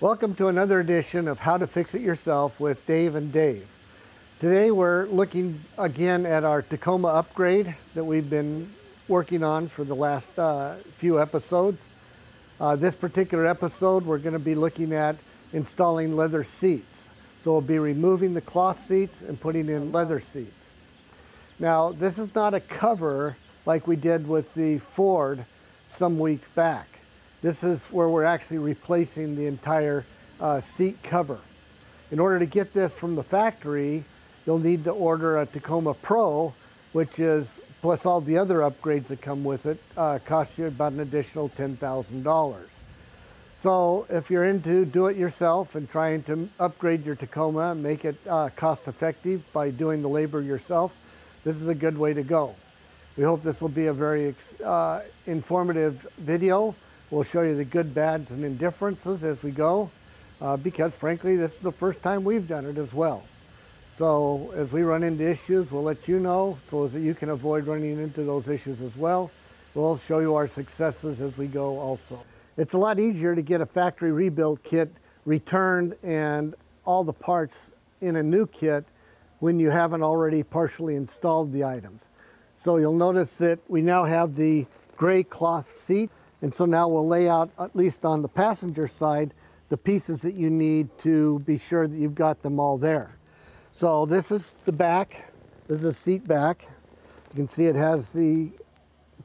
Welcome to another edition of How to Fix It Yourself with Dave and Dave. Today we're looking again at our Tacoma upgrade that we've been working on for the last few episodes. This particular episode we're going to be looking at installing leather seats. So we'll be removing the cloth seats and putting in leather seats. Now this is not a cover like we did with the Ford some weeks back. This is where we're actually replacing the entire seat cover. In order to get this from the factory, you'll need to order a Tacoma Pro, which is, plus all the other upgrades that come with it, costs you about an additional $10,000. So if you're into do-it-yourself and trying to upgrade your Tacoma and make it cost-effective by doing the labor yourself, this is a good way to go. We hope this will be a very informative video. We'll show you the good, bads, and indifferences as we go, because frankly, this is the first time we've done it as well. So as we run into issues, we'll let you know so that you can avoid running into those issues as well. We'll show you our successes as we go also. It's a lot easier to get a factory rebuild kit returned and all the parts in a new kit when you haven't already partially installed the items. So you'll notice that we now have the gray cloth seat. And so now we'll lay out, at least on the passenger side, the pieces that you need to be sure that you've got them all there. So this is the back. This is the seat back. You can see it has the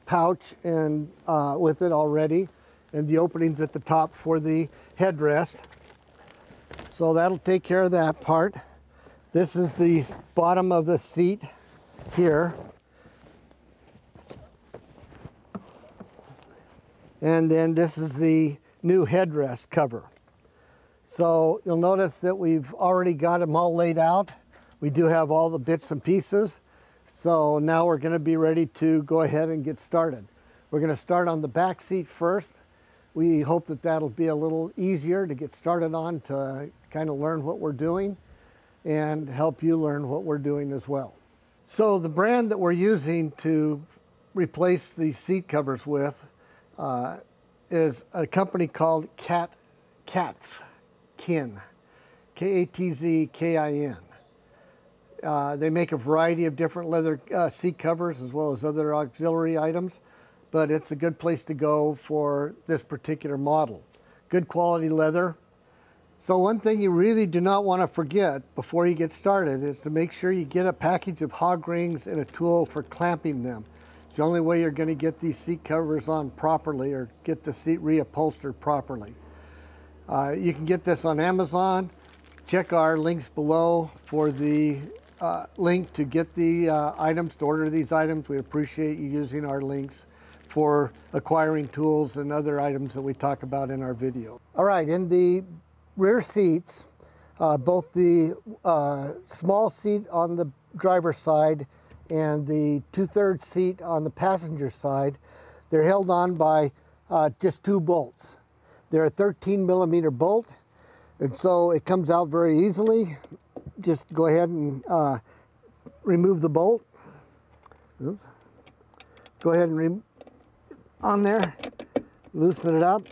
pouch and with it already, and the openings at the top for the headrest. So that'll take care of that part. This is the bottom of the seat here. And then this is the new headrest cover. So you'll notice that we've already got them all laid out. We do have all the bits and pieces. So now we're going to be ready to go ahead and get started. We're going to start on the back seat first. We hope that that'll be a little easier to get started on, to kind of learn what we're doing and help you learn what we're doing as well. So the brand that we're using to replace these seat covers with is a company called Katzkin, K-A-T-Z-K-I-N. They make a variety of different leather seat covers as well as other auxiliary items, but it's a good place to go for this particular model. Good quality leather. So one thing you really do not want to forget before you get started is to make sure you get a package of hog rings and a tool for clamping them. It's the only way you're going to get these seat covers on properly or get the seat reupholstered properly. You can get this on Amazon. Check our links below for the link to get the items, to order these items. We appreciate you using our links for acquiring tools and other items that we talk about in our video. All right, in the rear seats, both the small seat on the driver's side and the two-thirds seat on the passenger side, they're held on by just two bolts. They're a 13-millimeter bolt, and so it comes out very easily. Just go ahead and remove the bolt. Oops. Go ahead and on there, loosen it up.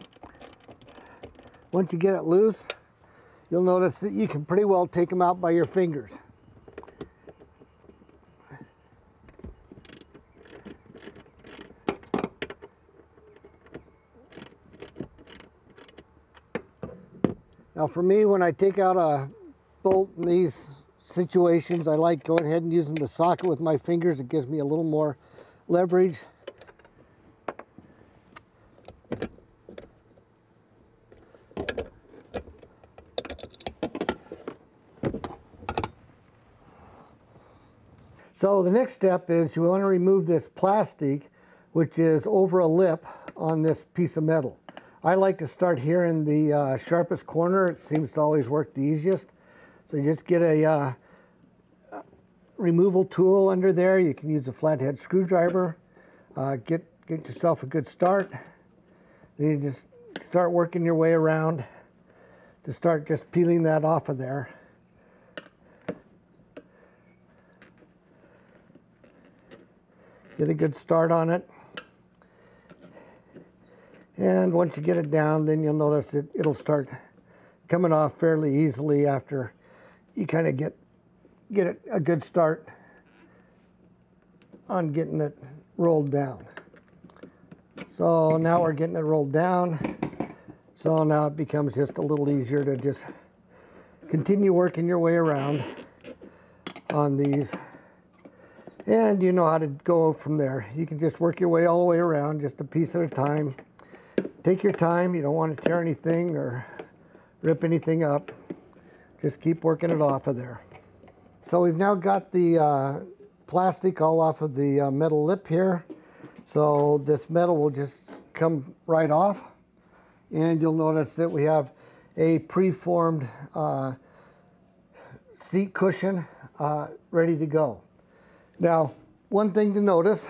Once you get it loose, you'll notice that you can pretty well take them out by your fingers. Now for me, when I take out a bolt in these situations, I like going ahead and using the socket with my fingers. It gives me a little more leverage. So the next step is you want to remove this plastic, which is over a lip on this piece of metal. I like to start here in the sharpest corner. It seems to always work the easiest. So you just get a removal tool under there. You can use a flathead screwdriver. Get yourself a good start. Then you just start working your way around to start just peeling that off of there. Get a good start on it. And once you get it down, then you'll notice it'll start coming off fairly easily after you kind of get it a good start on getting it rolled down. So now we're getting it rolled down. So now it becomes just a little easier to just continue working your way around on these. And you know how to go from there. You can just work your way all the way around, just a piece at a time. Take your time. You don't want to tear anything or rip anything up. Just keep working it off of there. So we've now got the plastic all off of the metal lip here. So this metal will just come right off. And you'll notice that we have a preformed seat cushion ready to go. Now, one thing to notice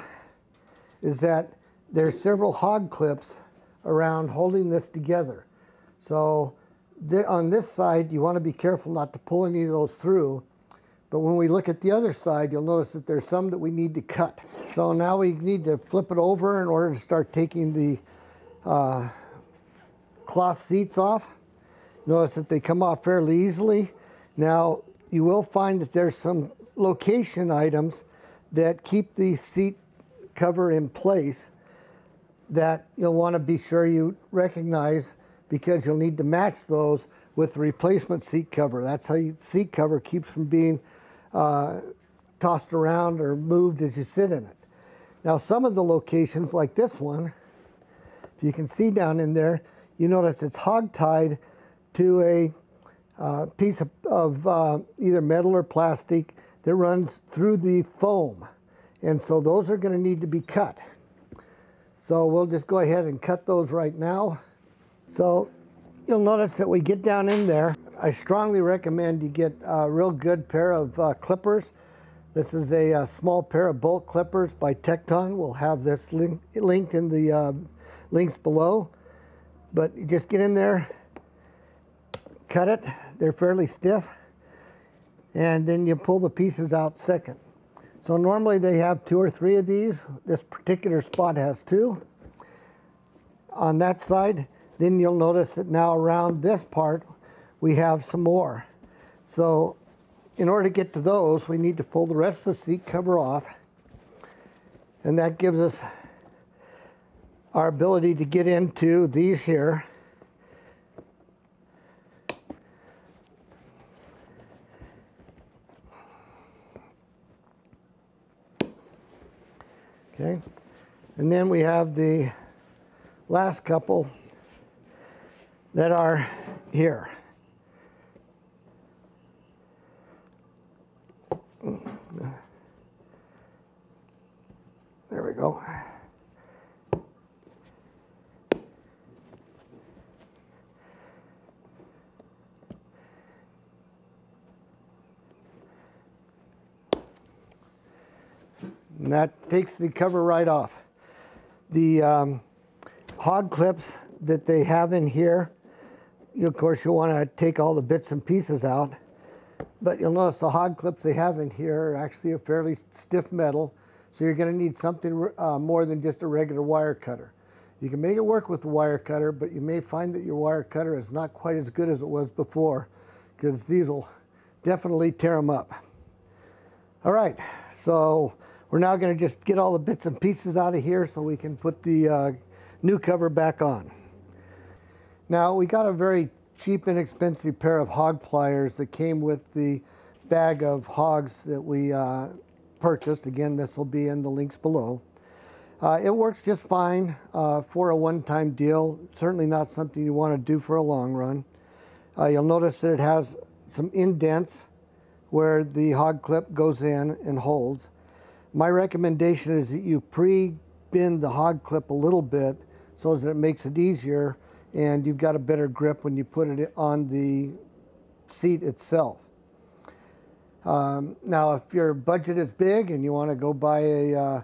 is that there's several hog clips around holding this together. So on this side, you want to be careful not to pull any of those through. But when we look at the other side, you'll notice that there's some that we need to cut. So now we need to flip it over in order to start taking the cloth seats off. Notice that they come off fairly easily. Now, you will find that there's some location items that keep the seat cover in place that you'll want to be sure you recognize, because you'll need to match those with the replacement seat cover. That's how the seat cover keeps from being tossed around or moved as you sit in it. Now, some of the locations, like this one, if you can see down in there, you notice it's hogtied to a piece of either metal or plastic that runs through the foam. And so those are going to need to be cut. So we'll just go ahead and cut those right now. So you'll notice that we get down in there. I strongly recommend you get a real good pair of clippers. This is a small pair of bolt clippers by Tekton. We'll have this linked in the links below. But you just get in there, cut it. They're fairly stiff. And then you pull the pieces out second. So normally they have 2 or 3 of these. This particular spot has 2. On that side, then you'll notice that now around this part, we have some more. So in order to get to those, we need to pull the rest of the seat cover off. And that gives us our ability to get into these here. Okay. And then we have the last couple that are here. There we go. And that takes the cover right off. The hog clips that they have in here, of course you'll want to take all the bits and pieces out, but you'll notice the hog clips they have in here are actually a fairly stiff metal, so you're going to need something more than just a regular wire cutter. You can make it work with the wire cutter, but you may find that your wire cutter is not quite as good as it was before, because these will definitely tear them up. All right, so we're now going to just get all the bits and pieces out of here so we can put the new cover back on. Now, we got a very cheap, inexpensive pair of hog pliers that came with the bag of hogs that we purchased. Again, this will be in the links below. It works just fine for a one-time deal. Certainly not something you want to do for a long run. You'll notice that it has some indents where the hog clip goes in and holds. My recommendation is that you pre-bend the hog clip a little bit so that it makes it easier and you've got a better grip when you put it on the seat itself. Now, if your budget is big and you want to go buy a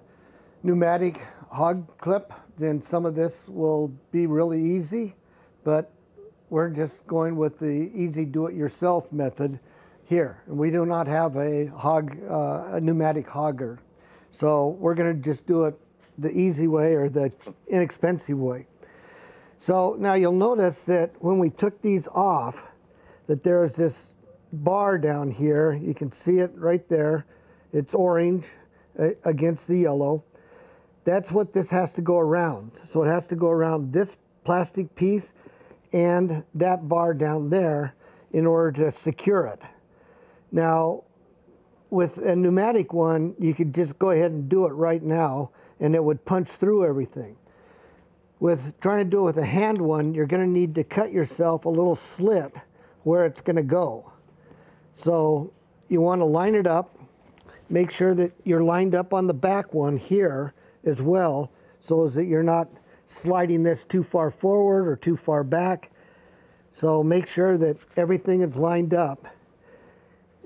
pneumatic hog clip, then some of this will be really easy, but we're just going with the easy do-it-yourself method here. And we do not have a pneumatic hogger. So we're going to just do it the easy way or the inexpensive way. So now you'll notice that when we took these off, that there's this bar down here. You can see it right there. It's orange against the yellow. That's what this has to go around. So it has to go around this plastic piece and that bar down there in order to secure it. Now, with a pneumatic one, you could just go ahead and do it right now and it would punch through everything. With trying to do it with a hand one, you're going to need to cut yourself a little slit where it's going to go. So you want to line it up. Make sure that you're lined up on the back one here as well, so as that you're not sliding this too far forward or too far back. So make sure that everything is lined up,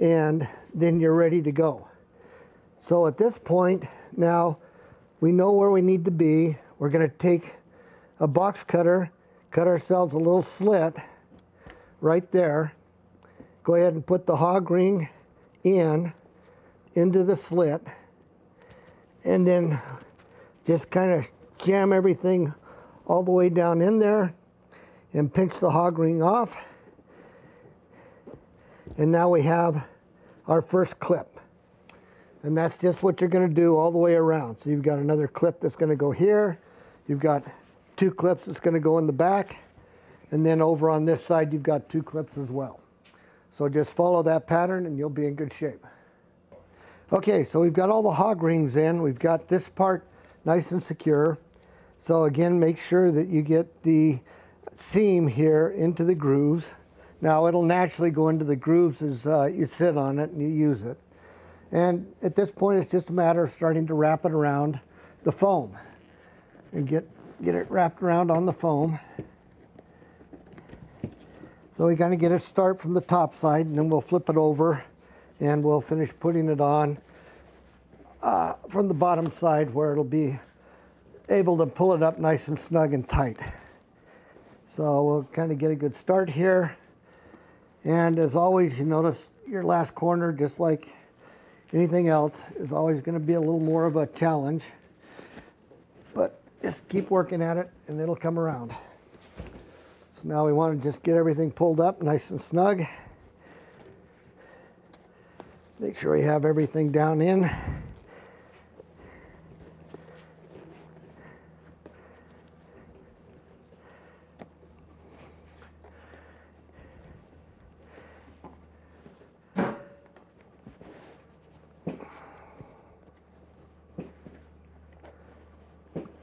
and then you're ready to go. So at this point, now we know where we need to be. We're going to take a box cutter, cut ourselves a little slit right there. Go ahead and put the hog ring into the slit, and then just kind of jam everything all the way down in there and pinch the hog ring off. And now we have our first clip. And that's just what you're going to do all the way around. So you've got another clip that's going to go here. You've got two clips that's going to go in the back. And then over on this side, you've got two clips as well. So just follow that pattern and you'll be in good shape. Okay, so we've got all the hog rings in. We've got this part nice and secure. So again, make sure that you get the seam here into the grooves. Now it'll naturally go into the grooves as you sit on it and you use it. And at this point, it's just a matter of starting to wrap it around the foam and get it wrapped around on the foam. So we kind of get a start from the top side, and then we'll flip it over and we'll finish putting it on from the bottom side, where it'll be able to pull it up nice and snug and tight. So we'll kind of get a good start here. And as always, you notice your last corner, just like anything else, is always going to be a little more of a challenge, but just keep working at it and it'll come around. So now we want to just get everything pulled up nice and snug. Make sure you have everything down in.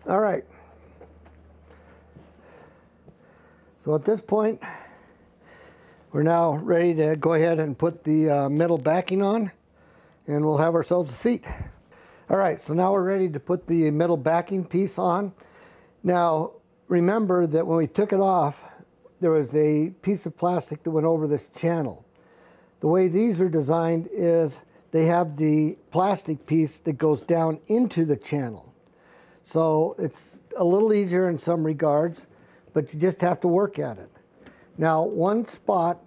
All right, so at this point, we're now ready to go ahead and put the metal backing on, and we'll have ourselves a seat. All right, so now we're ready to put the metal backing piece on. Now, remember that when we took it off, there was a piece of plastic that went over this channel. The way these are designed is they have the plastic piece that goes down into the channel. So it's a little easier in some regards, but you just have to work at it. Now, one spot,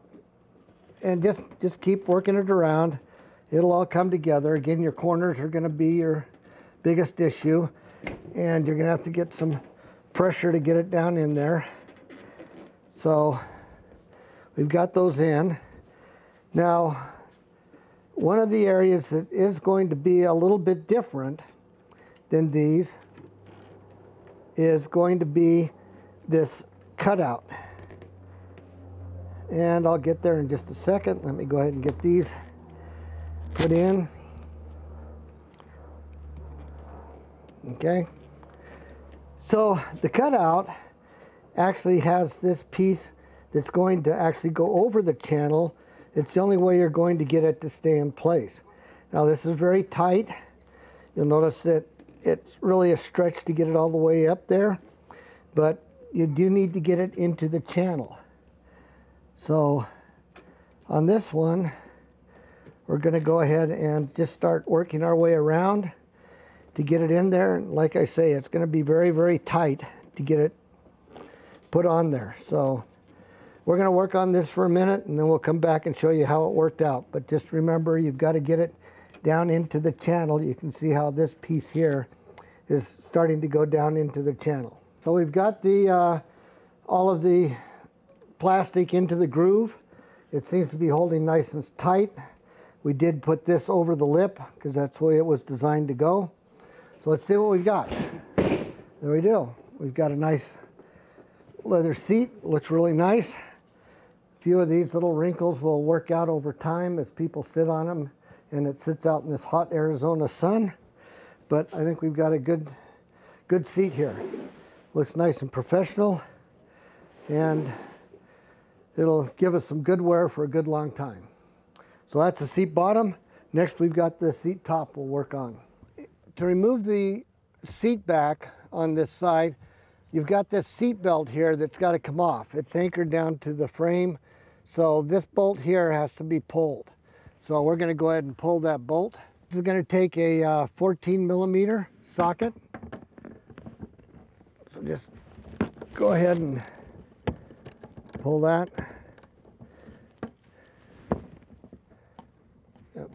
and just keep working it around. It'll all come together. Again, your corners are going to be your biggest issue, and you're going to have to get some pressure to get it down in there. So we've got those in. Now, one of the areas that is going to be a little bit different than these is going to be this cutout. And I'll get there in just a second. Let me go ahead and get these put in. Okay. So the cutout actually has this piece that's going to actually go over the channel. It's the only way you're going to get it to stay in place. Now this is very tight. You'll notice that it's really a stretch to get it all the way up there, but you do need to get it into the channel. So on this one, we're going to go ahead and just start working our way around to get it in there. And like I say, it's going to be very, very tight to get it put on there. So we're going to work on this for a minute, and then we'll come back and show you how it worked out. But just remember, you've got to get it down into the channel. You can see how this piece here is starting to go down into the channel. So we've got all of the plastic into the groove, It seems to be holding nice and tight. We did put this over the lip because that's the way it was designed to go. So let's see what we've got. There we do. We've got a nice leather seat. Looks really nice. A few of these little wrinkles will work out over time as people sit on them and it sits out in this hot Arizona sun. But I think we've got a good seat here. Looks nice and professional, and it'll give us some good wear for a good long time. So that's the seat bottom. Next we've got the seat top we'll work on. To remove the seat back on this side, you've got this seat belt here that's got to come off. It's anchored down to the frame, so this bolt here has to be pulled. So we're going to go ahead and pull that bolt. This is going to take a 14mm socket. So just go ahead and pull that. Yep.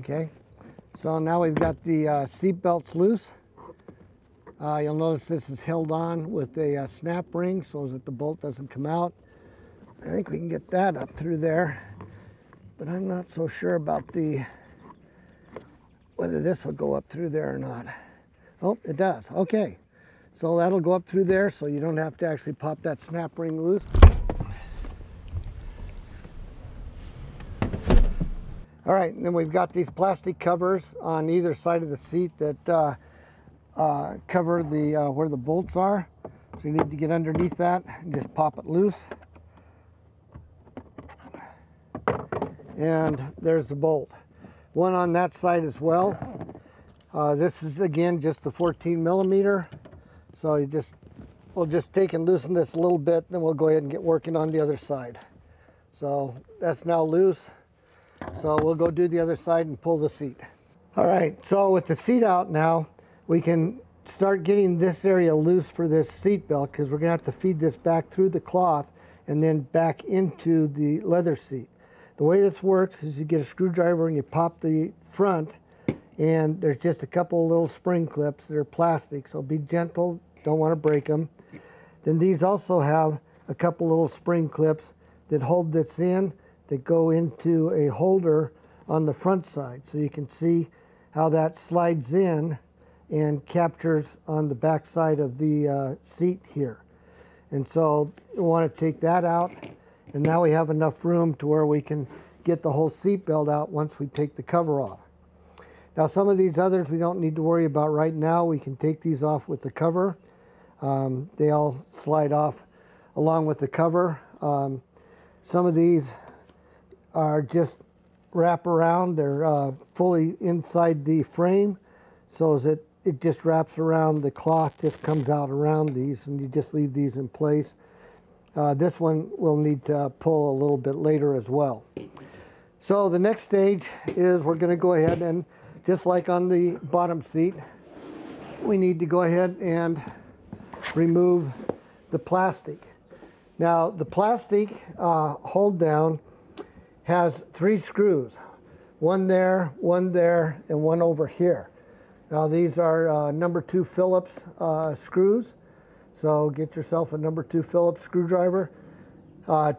Okay, so now we've got the seat belts loose. You'll notice this is held on with a snap ring so that the bolt doesn't come out. I think we can get that up through there, but I'm not so sure about whether this will go up through there or not. Oh, it does. Okay, so that'll go up through there, so you don't have to actually pop that snap ring loose. All right, and then we've got these plastic covers on either side of the seat that cover the where the bolts are. So you need to get underneath that and just pop it loose. And there's the bolt. One on that side as well. This is again just the 14mm. So you we'll just take and loosen this a little bit, and then we'll go ahead and get working on the other side. So that's now loose. So we'll go do the other side and pull the seat. All right, so with the seat out now, we can start getting this area loose for this seat belt, because we're gonna have to feed this back through the cloth and then back into the leather seat. The way this works is you get a screwdriver and you pop the front, and there's just a couple little spring clips that are plastic, so be gentle, don't want to break them. Then these also have a couple little spring clips that hold this in, that go into a holder on the front side, so you can see how that slides in and captures on the back side of the seat here. And so you want to take that out, and now we have enough room to where we can get the whole seat belt out once we take the cover off. Now some of these others we don't need to worry about right now. We can take these off with the cover. They all slide off along with the cover. Some of these are just wrap around. They're fully inside the frame, so that it just wraps around, the cloth just comes out around these, and you just leave these in place. This one we'll need to pull a little bit later as well. So the next stage is we're going to go ahead and, just like on the bottom seat, we need to go ahead and remove the plastic. Now the plastic hold down has 3 screws, one there, and one over here. Now these are #2 Phillips screws, so get yourself a #2 Phillips screwdriver.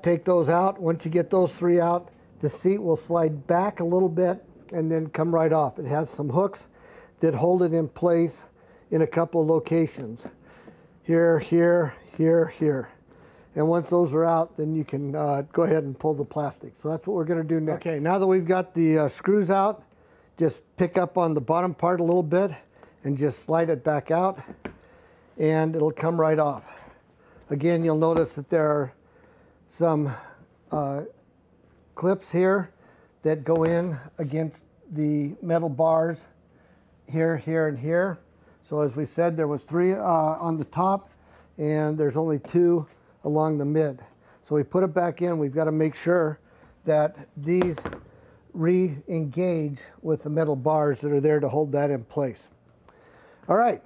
Take those out. Once you get those 3 out, the seat will slide back a little bit and then come right off. It has some hooks that hold it in place in a couple of locations. Here, here, here, here. And once those are out, then you can go ahead and pull the plastic. So that's what we're going to do next. Okay, now that we've got the screws out, just pick up on the bottom part a little bit and just slide it back out, and it'll come right off. Again, you'll notice that there are some clips here that go in against the metal bars here, here, and here. So as we said, there was 3 on the top, and there's only 2 along the mid. So we put it back in. We've got to make sure that these re-engage with the metal bars that are there to hold that in place. All right,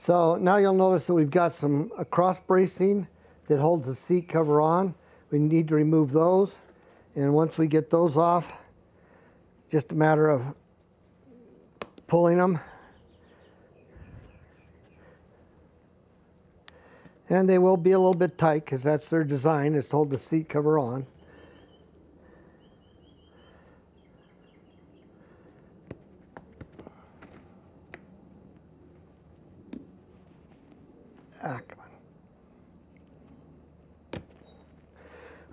so now you'll notice that we've got some cross bracing that holds the seat cover on. We need to remove those, and once we get those off, just a matter of pulling them. And they will be a little bit tight because that's their design, is to hold the seat cover on. Ah, come on.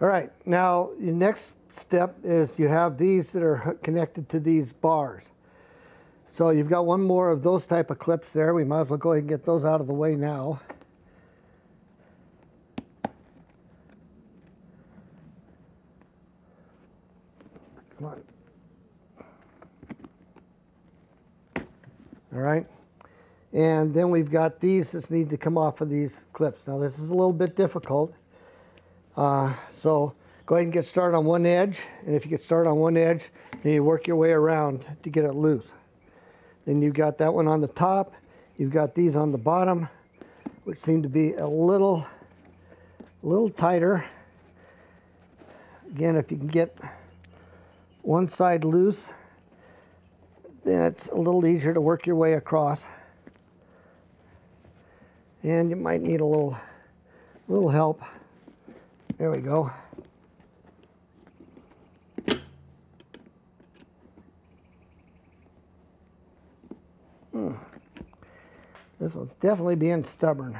All right, now the next step is you have these that are connected to these bars. So you've got one more of those type of clips there. We might as well go ahead and get those out of the way now. Come on. All right. And then we've got these that need to come off of these clips. Now this is a little bit difficult. So go ahead and get started on one edge. And if you get started on one edge, then you work your way around to get it loose. Then you've got that one on the top. You've got these on the bottom, which seem to be a little tighter. Again, if you can get one side loose, then it's a little easier to work your way across. And you might need a little help. There we go. This one's definitely being stubborn.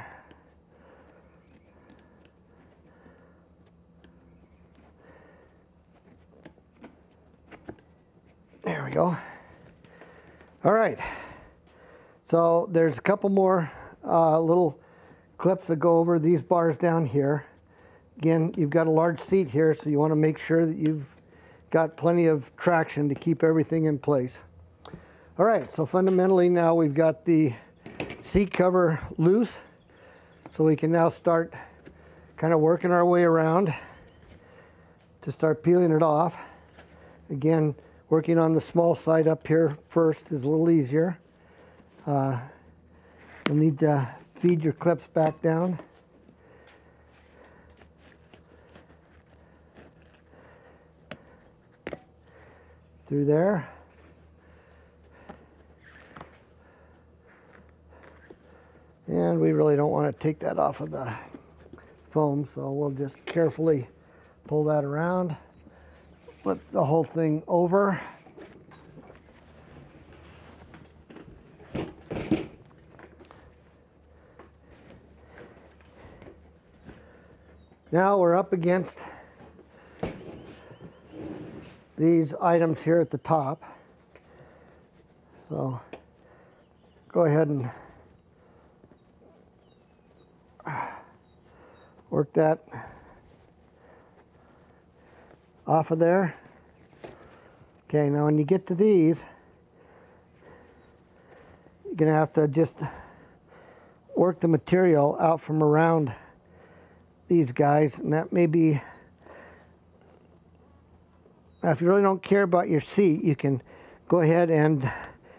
There we go. All right. So there's a couple more little clips that go over these bars down here. Again, you've got a large seat here, so you want to make sure that you've got plenty of traction to keep everything in place. All right, so fundamentally now we've got the seat cover loose, so we can now start kind of working our way around to start peeling it off. Again, working on the small side up here first is a little easier. You'll need to feed your clips back down. Through there. And we really don't want to take that off of the foam, so we'll just carefully pull that around. Flip the whole thing over. Now we're up against these items here at the top. So go ahead and work that off of there. Okay, now when you get to these, you're gonna have to just work the material out from around these guys, and that may be, now if you really don't care about your seat, you can go ahead and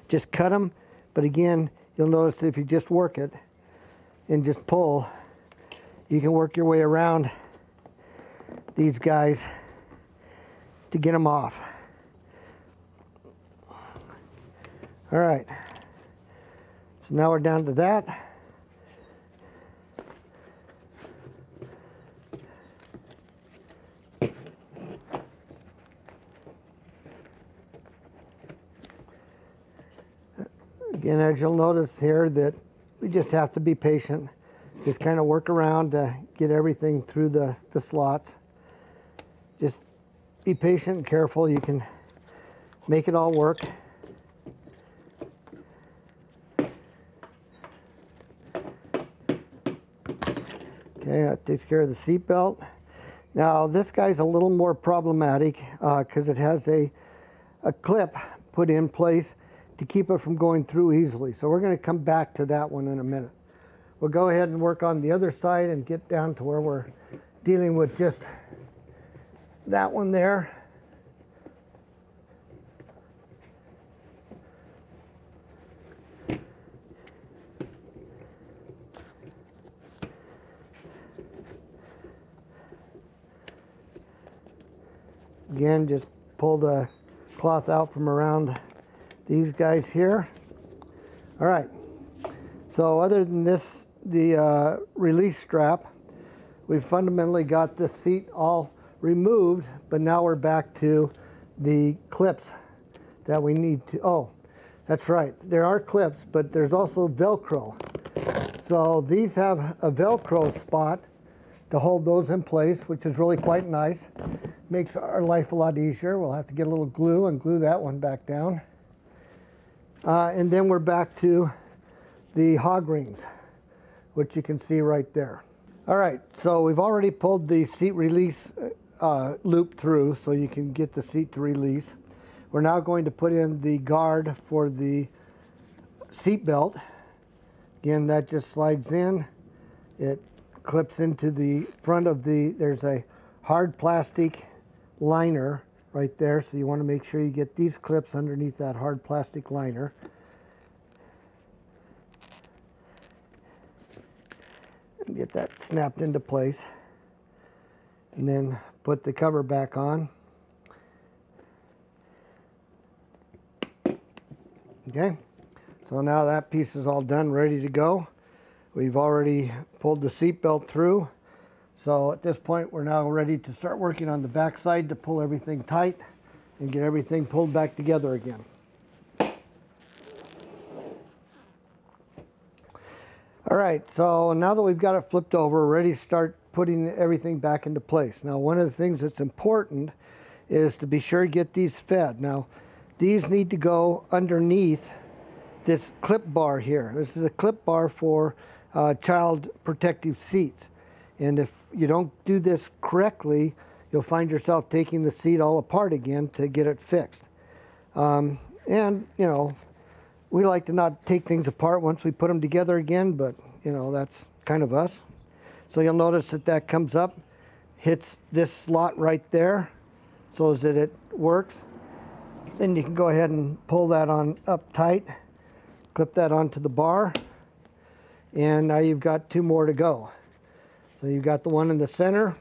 just cut them, but again, you'll notice if you just work it and just pull, you can work your way around these guys to get them off. All right, so now we're down to that. Again, as you'll notice here, that we just have to be patient. Just kind of work around to get everything through the slots. Just be patient and careful. You can make it all work. Okay, that takes care of the seat belt. Now this guy's a little more problematic because it has a clip put in place to keep it from going through easily. So we're going to come back to that one in a minute. We'll go ahead and work on the other side and get down to where we're dealing with just that one there. Again, just pull the cloth out from around these guys here. All right, so other than this the release strap. We've fundamentally got the seat all removed, but now we're back to the clips that we need to, oh, that's right. There are clips, but there's also Velcro. So these have a Velcro spot to hold those in place, which is really quite nice. Makes our life a lot easier. We'll have to get a little glue and glue that one back down. And then we're back to the hog rings, which you can see right there. All right, so we've already pulled the seat release loop through so you can get the seat to release. We're now going to put in the guard for the seat belt. Again, that just slides in. It clips into the front of the, there's a hard plastic liner right there, so you want to make sure you get these clips underneath that hard plastic liner. And get that snapped into place. And then put the cover back on. Okay, so now that piece is all done, ready to go. We've already pulled the seat belt through. So at this point, we're now ready to start working on the backside to pull everything tight and get everything pulled back together again. All right, so now that we've got it flipped over, we're ready to start putting everything back into place. Now, one of the things that's important is to be sure to get these fed. Now, these need to go underneath this clip bar here. This is a clip bar for child protective seats. And if you don't do this correctly, you'll find yourself taking the seat all apart again to get it fixed. And, you know, we like to not take things apart once we put them together again, but, you know, that's kind of us. So you'll notice that that comes up, hits this slot right there, so that it works. Then you can go ahead and pull that on up tight, clip that onto the bar, and now you've got two more to go. So you've got the one in the center,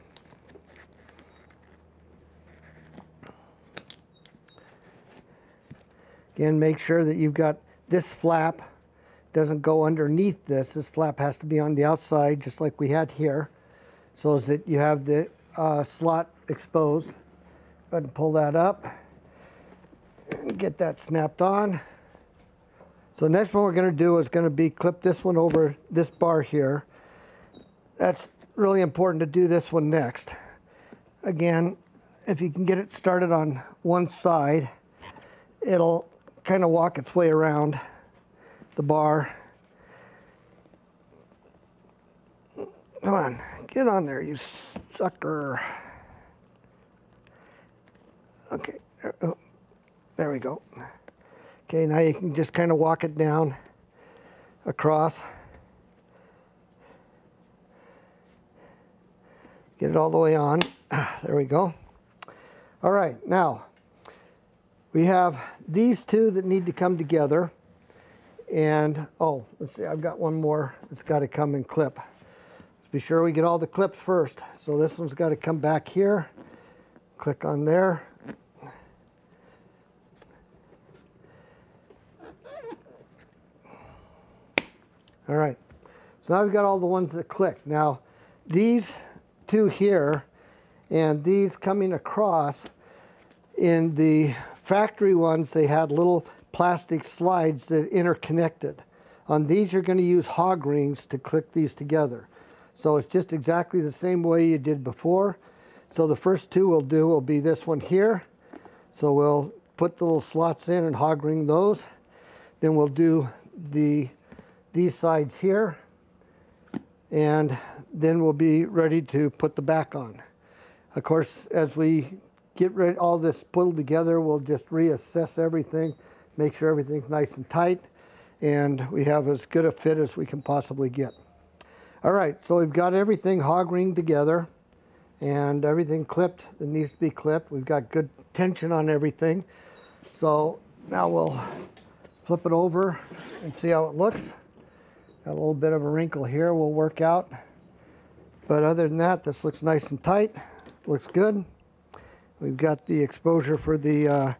again make sure that you've got this flap doesn't go underneath this. This flap has to be on the outside just like we had here, so that you have the slot exposed. Go ahead and pull that up and get that snapped on. So next one we're going to do is going to be clip this one over this bar here. That's really important to do this one next. Again, if you can get it started on one side, it'll kind of walk its way around the bar. Come on, get on there, you sucker. Okay. Oh. There we go. Okay, now you can just kind of walk it down across. Get it all the way on. There we go. All right, now we have these two that need to come together. And, oh, let's see, I've got one more that's got to come and clip. Let's be sure we get all the clips first. So this one's got to come back here. Click on there. All right, so now we've got all the ones that click. Now, these two here and these coming across, in the factory ones, they had little plastic slides that interconnected. On these, you're going to use hog rings to click these together. So it's just exactly the same way you did before. So the first two we'll do will be this one here. So we'll put the little slots in and hog ring those. Then we'll do these sides here, and then we'll be ready to put the back on. Of course, as we get all this pulled together, we'll just reassess everything, make sure everything's nice and tight, and we have as good a fit as we can possibly get. All right, so we've got everything hog ringed together and everything clipped that needs to be clipped. We've got good tension on everything. So now we'll flip it over and see how it looks. Got a little bit of a wrinkle here we'll work out. But other than that, this looks nice and tight. Looks good. We've got the exposure for the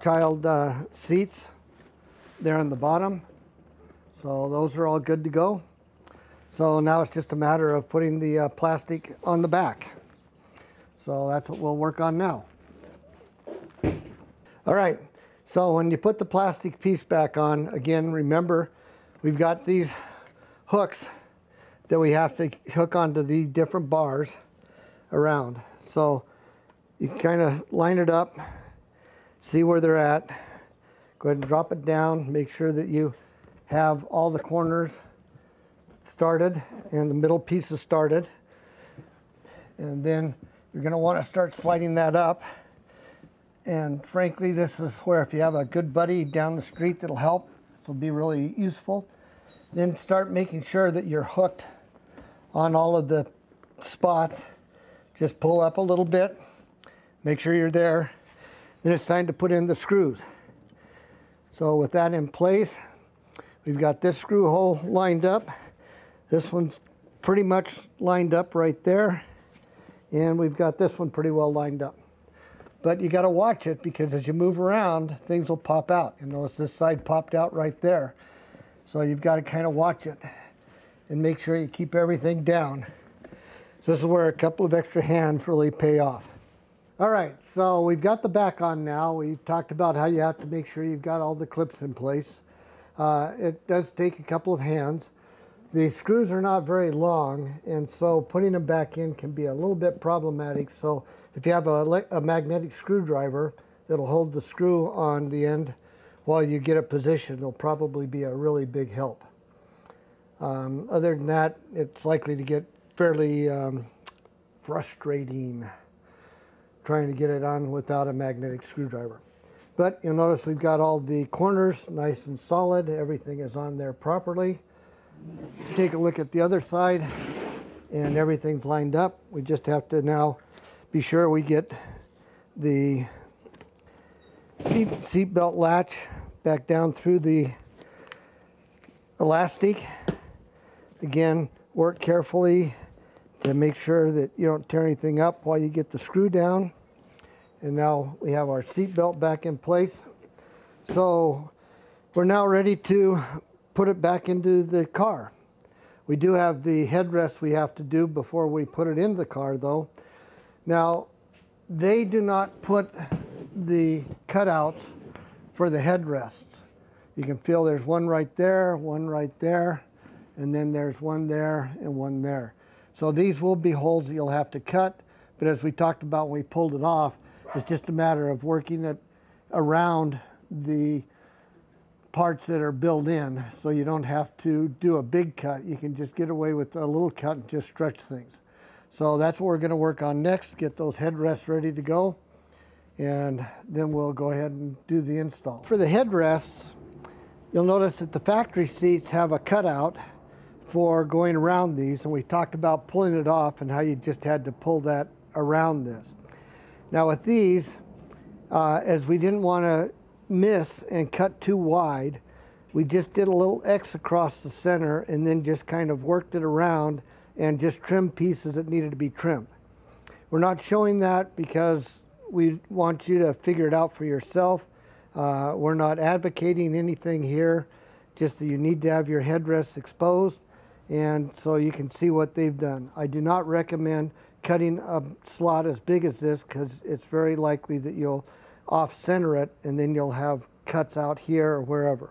child seats there on the bottom. So those are all good to go. So now it's just a matter of putting the plastic on the back. So that's what we'll work on now. All right, so when you put the plastic piece back on, again, remember we've got these hooks that we have to hook onto the different bars around. So you kind of line it up, see where they're at, go ahead and drop it down, make sure that you have all the corners started and the middle pieces started, and then you're going to want to start sliding that up. And frankly, this is where if you have a good buddy down the street that'll help, this will be really useful. Then start making sure that you're hooked on all of the spots. Just pull up a little bit, make sure you're there. Then it's time to put in the screws. So with that in place, we've got this screw hole lined up. This one's pretty much lined up right there. And we've got this one pretty well lined up. But you got to watch it, because as you move around, things will pop out. You notice this side popped out right there. So you've got to kind of watch it and make sure you keep everything down. So this is where a couple of extra hands really pay off. All right, so we've got the back on now. We've talked about how you have to make sure you've got all the clips in place. It does take a couple of hands. The screws are not very long, and so putting them back in can be a little bit problematic. So if you have a magnetic screwdriver that'll hold the screw on the end while you get it positioned, it'll probably be a really big help. Other than that, it's likely to get fairly frustrating trying to get it on without a magnetic screwdriver. But you'll notice we've got all the corners nice and solid. Everything is on there properly. Take a look at the other side, and everything's lined up. We just have to now be sure we get the seat belt latch back down through the elastic. Again, work carefully to make sure that you don't tear anything up while you get the screw down. And now we have our seat belt back in place. So we're now ready to put it back into the car. We do have the headrest we have to do before we put it in the car though. Now, they do not put the cutouts for the headrests. You can feel there's one right there, and then there's one there and one there. So these will be holes that you'll have to cut, but as we talked about when we pulled it off, it's just a matter of working it around the parts that are built in, so you don't have to do a big cut. You can just get away with a little cut and just stretch things. So that's what we're going to work on next, get those headrests ready to go, and then we'll go ahead and do the install. For the headrests, you'll notice that the factory seats have a cutout for going around these, and we talked about pulling it off and how you just had to pull that around this. Now with these, as we didn't want to miss and cut too wide, we just did a little X across the center and then just kind of worked it around and just trimmed pieces that needed to be trimmed. We're not showing that because we want you to figure it out for yourself. We're not advocating anything here, just that you need to have your headrests exposed and so you can see what they've done. I do not recommend cutting a slot as big as this, because it's very likely that you'll off-center it and then you'll have cuts out here or wherever.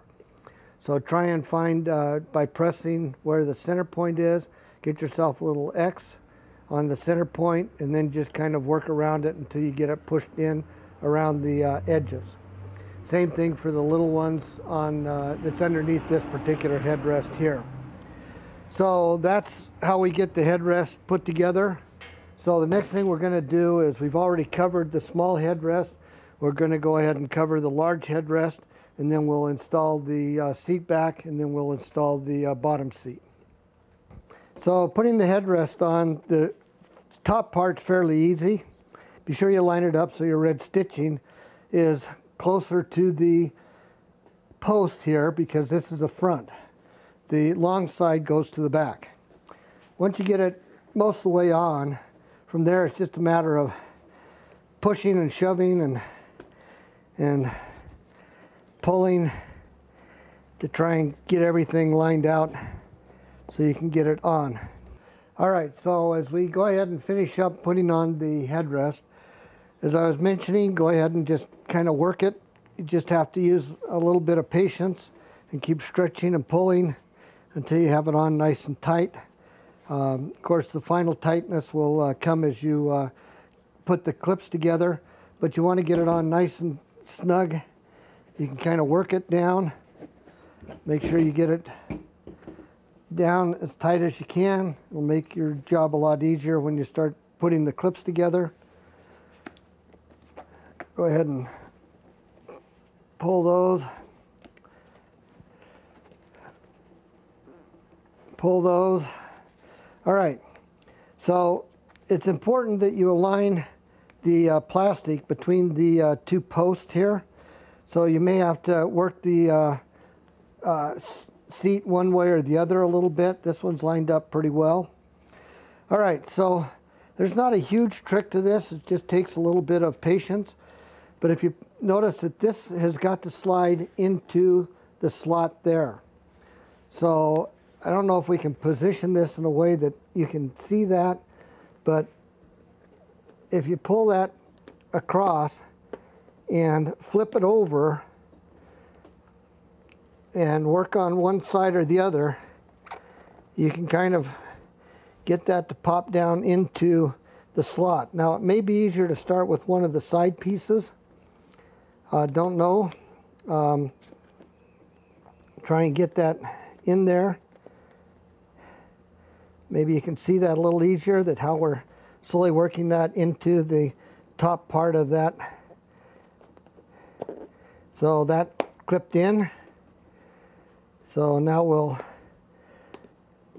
So try and find by pressing where the center point is, get yourself a little X on the center point, and then just kind of work around it until you get it pushed in around the edges. Same thing for the little ones on that's underneath this particular headrest here. So that's how we get the headrest put together. So the next thing we're going to do is, we've already covered the small headrest. We're going to go ahead and cover the large headrest, and then we'll install the seat back, and then we'll install the bottom seat. So putting the headrest on, the top part's fairly easy. Be sure you line it up so your red stitching is closer to the post here, because this is the front. The long side goes to the back. Once you get it most of the way on, from there it's just a matter of pushing and shoving and pulling to try and get everything lined out so you can get it on. All right, so as we go ahead and finish up putting on the headrest, as I was mentioning, go ahead and just kind of work it. You just have to use a little bit of patience and keep stretching and pulling until you have it on nice and tight. Of course, the final tightness will come as you put the clips together, but you want to get it on nice and snug. You can kind of work it down. Make sure you get it down as tight as you can. It'll make your job a lot easier when you start putting the clips together. Go ahead and pull those. Pull those. All right, so it's important that you align the plastic between the two posts here. So you may have to work the seat one way or the other a little bit. This one's lined up pretty well. All right, so there's not a huge trick to this. It just takes a little bit of patience. But if you notice that this has got to slide into the slot there. So I don't know if we can position this in a way that you can see that, but if you pull that across and flip it over and work on one side or the other, you can kind of get that to pop down into the slot. Now, it may be easier to start with one of the side pieces. I don't know. Try and get that in there. Maybe you can see that a little easier, that how we're slowly working that into the top part of that. So that clipped in. So now we'll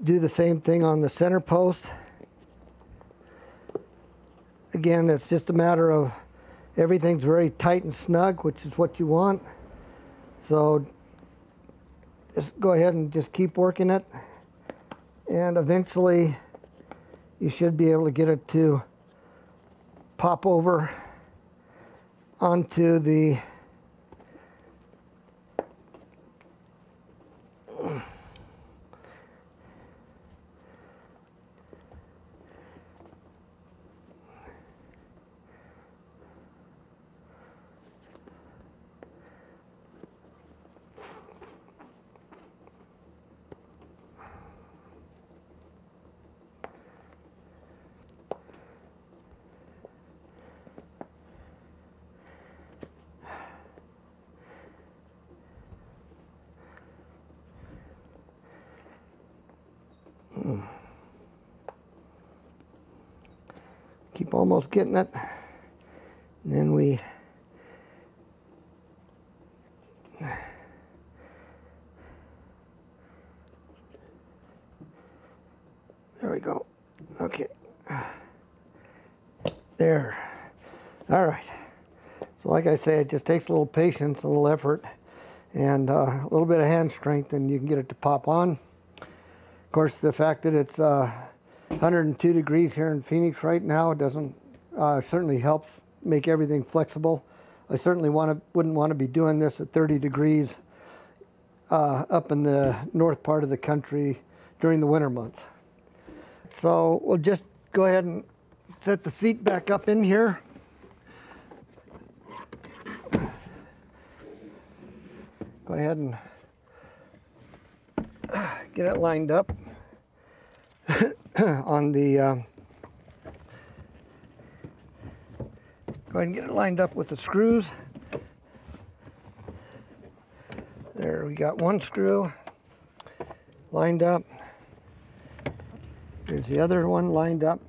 do the same thing on the center post. Again, it's just a matter of everything's very tight and snug, which is what you want. So just go ahead and just keep working it. And eventually you should be able to get it to pop over onto the keep almost getting it, and then we there we go. Okay, there. All right, so like I say, it just takes a little patience, a little effort, and a little bit of hand strength, and you can get it to pop on. Of course, the fact that it's 102 degrees here in Phoenix right now, it doesn't certainly helps make everything flexible. I certainly wouldn't want to be doing this at 30 degrees up in the north part of the country during the winter months. So we'll just go ahead and set the seat back up in here. Go ahead and get it lined up on the go ahead and get it lined up with the screws. There, we got one screw lined up. Here's the other one lined up.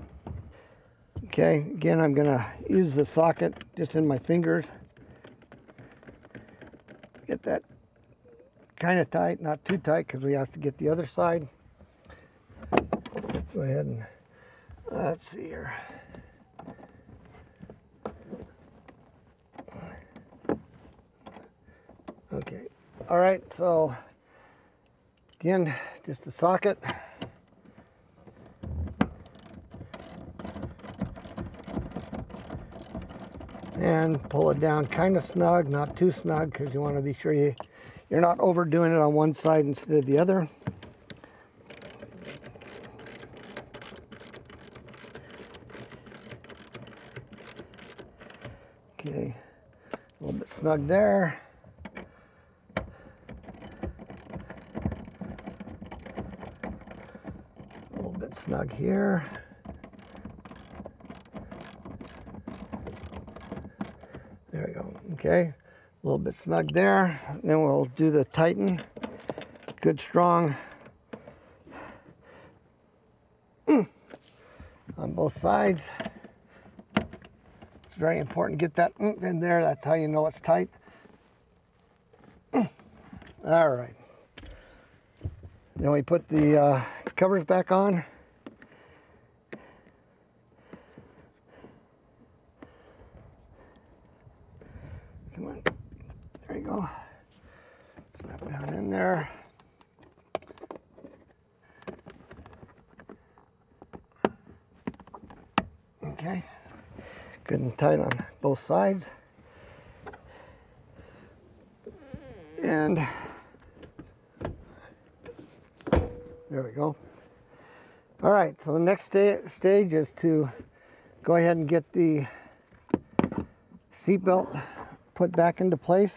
Okay, again, I'm gonna use the socket just in my fingers. Get that kind of tight, not too tight, because we have to get the other side. Go ahead and let's see here. Okay, all right, so again, just the socket. And pull it down kind of snug, not too snug, because you want to be sure you're not overdoing it on one side instead of the other. Okay, a little bit snug there. A little bit snug here. There we go. Okay, a little bit snug there. Then we'll do the tighten. Good, strong on both sides. It's very important to get that in there. That's how you know it's tight. All right. Then we put the covers back on. Come on. There you go. Snap down in there. Okay, good and tight on both sides. And there we go. All right, so the next stage is to go ahead and get the seat belt put back into place.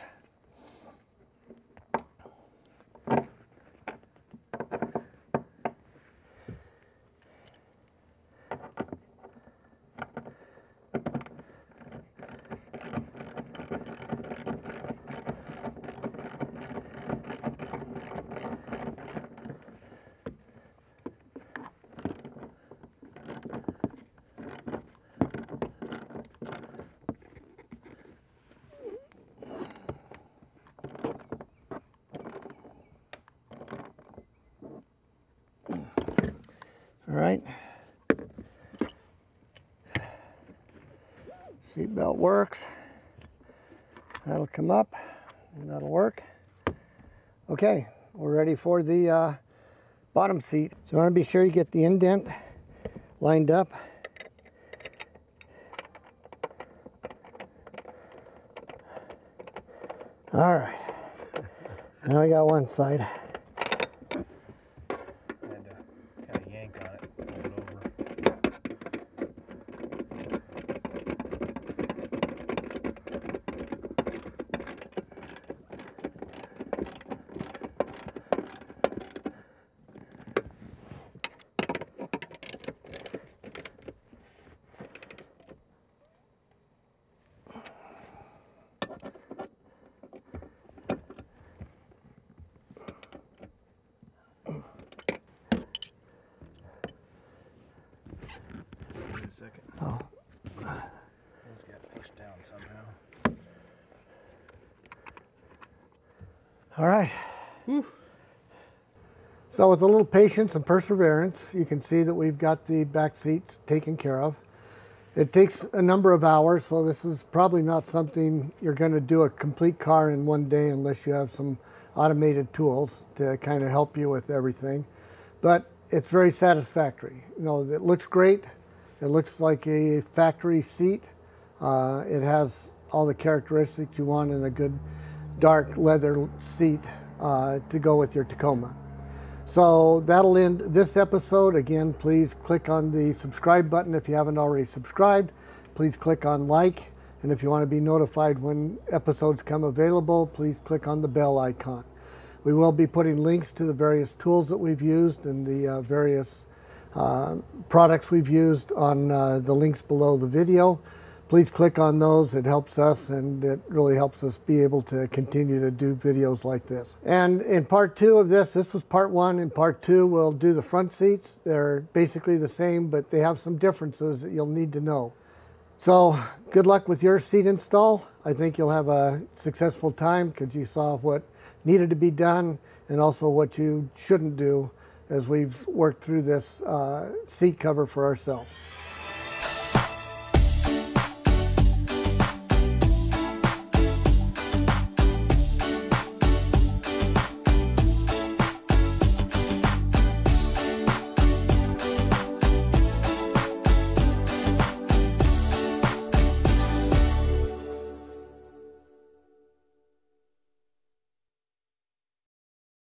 All right, seat belt works. That'll come up and that'll work. Okay, we're ready for the bottom seat. So you want to be sure you get the indent lined up. All right, now we got one side. Second. Oh. Those got pushed down somehow. All right. Whew. So with a little patience and perseverance, you can see that we've got the back seats taken care of. It takes a number of hours, so this is probably not something you're going to do a complete car in one day unless you have some automated tools to kind of help you with everything. But it's very satisfactory. You know, it looks great. It looks like a factory seat. It has all the characteristics you want in a good dark leather seat to go with your Tacoma. So that'll end this episode. Again, please click on the subscribe button if you haven't already subscribed. Please click on like. And if you want to be notified when episodes come available, please click on the bell icon. We will be putting links to the various tools that we've used and the various products we've used on the links below the video. Please click on those. It helps us, and it really helps us be able to continue to do videos like this. And in part two of this was part one. In part two, we'll do the front seats. They're basically the same, but they have some differences that you'll need to know. So good luck with your seat install. I think you'll have a successful time because you saw what needed to be done and also what you shouldn't do as we've worked through this seat cover for ourselves.